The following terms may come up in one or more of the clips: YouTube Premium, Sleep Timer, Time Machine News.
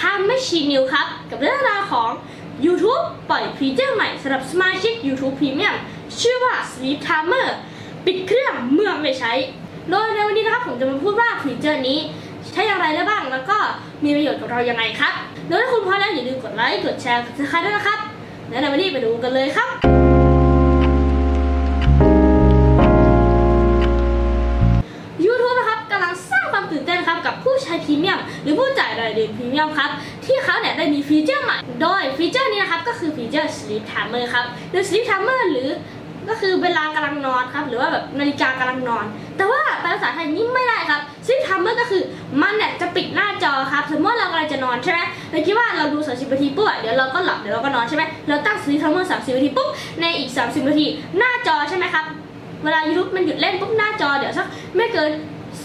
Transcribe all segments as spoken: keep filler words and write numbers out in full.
Time Machine News ครับกับเรื่องราวของ YouTube ปล่อยฟีเจอร์ใหม่สำหรับสมาชิก YouTube Premium ชื่อว่า Sleep Timer ปิดเครื่องเมื่อไม่ใช้โดยในวันนี้นะครับผมจะมาพูดว่าฟีเจอร์นี้ใช้อย่างไรแล้วบ้างแล้วก็มีประโยชน์กับเรายังไงครับโดยถ้าคุณพอแล้วอย่าลืมกดไลค์กดแชร์กดซับสไครบ์ด้วยนะครับและในวันนี้ไปดูกันเลยครับพรีเมียมหรือผู้จ่ายรายเดือนพรีเมียมครับที่เขาเนี่ยได้มีฟีเจอร์ใหม่โดยฟีเจอร์นี้นะครับก็คือฟีเจอร์ Sleep Timer ครับหรือ Sleep Timer หรือก็คือเวลากำลังนอนครับหรือว่าแบบนาฬิกากำลังนอนแต่ว่าภาษาไทยนี่ไม่ได้ครับ Sleep Timer ก็คือมันเนี่ยจะปิดหน้าจอครับสมมติเรากำลังจะนอนใช่ไหมเราคิดว่าเราดูสามสิบนาทีปุ๊บเดี๋ยวเราก็หลับเดี๋ยวเราก็นอนใช่ไหมเราตั้ง Sleep Timer สามสิบนาทีปุ๊บในอีกสามสิบนาทีหน้าจอใช่ไหมครับเวลา YouTube มันหยุดเล่นปุ๊บหน้าจอเดี๋ยวสักไม่เกิน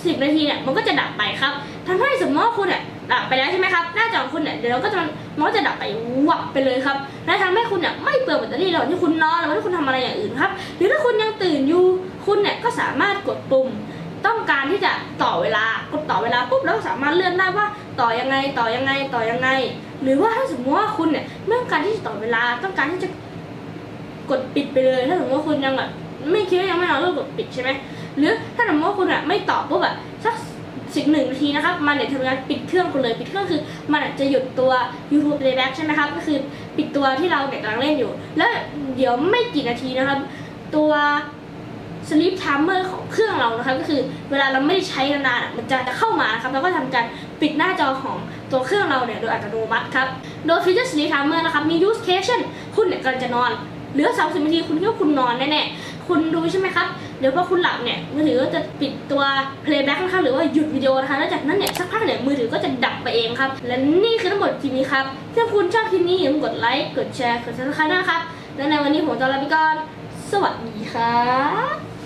สิบนาทีเนี่ยมันก็จะดับไปครับทำให้สมมติคุณเนี่ยดับไปแล้วใช่ไหมครับหน้าจอของคุณเนี่ยเดี๋ยวเราก็จะมันก็จะดับไปวับไปเลยครับและทำให้คุณเนี่ยไม่เปลืองแบตเตอรี่ระหว่างที่คุณนอนหรือว่าคุณทำอะไรอย่างอื่นครับหรือถ้าคุณยังตื่นอยู่คุณเนี่ยก็สามารถกดปุ่มต้องการที่จะต่อเวลากดต่อเวลาปุ๊บแล้วสามารถเลื่อนได้ว่าต่อยังไงต่อยังไงต่อยังไงหรือว่าถ้าสมมติว่าคุณเนี่ยไม่ต้องการที่จะต่อเวลาต้องการที่จะกดปิดไปเลยถ้าสมมติว่าคุณยังแบบไม่คิดยังไม่นอนก็กดปิดใช่ไหมหรือถ้าสมมติว่าคุณอ่ะไม่ตอบปุ๊บแบบสักสิบหนึ่งนาทีนะครับมันเนี่ยทำงานปิดเครื่องคุณเลยปิดเครื่องคือมันจะหยุดตัว YouTube Playback ใช่ไหมครับก็คือปิดตัวที่เราเนี่ยกำลังเล่นอยู่แล้วเดี๋ยวไม่กี่นาทีนะครับตัว Sleep Timer ของเครื่องเรานะครับก็คือเวลาเราไม่ได้ใช้นานๆมันจะจะเข้ามาครับแล้วก็ทำการปิดหน้าจอของตัวเครื่องเราเนี่ยโดยอัตโนมัติครับโดยฟีเจอร์ Sleep Timer นะครับมี use case เช่นคุณเนี่ยกำลังจะนอนเหลือสามสิบนาทีคุณก็คุณนอนแน่ๆคุณดูใช่ไหมครับเดี๋ยวพอคุณหลับเนี่ยมือถือก็จะปิดตัว playback นะคะหรือว่าหยุดวิดีโอนะคะแล้วจากนั้นเนี่ยสักพักเนี่ยมือถือก็จะดับไปเองครับและนี่คือทั้งหมดคลิปนี้ครับถ้าคุณชอบคลิปนี้อย่าลืมกดไลค์กดแชร์กดซับสไครบ์นะครับและในวันนี้ผมจะลาไปก่อนสวัสดีครับ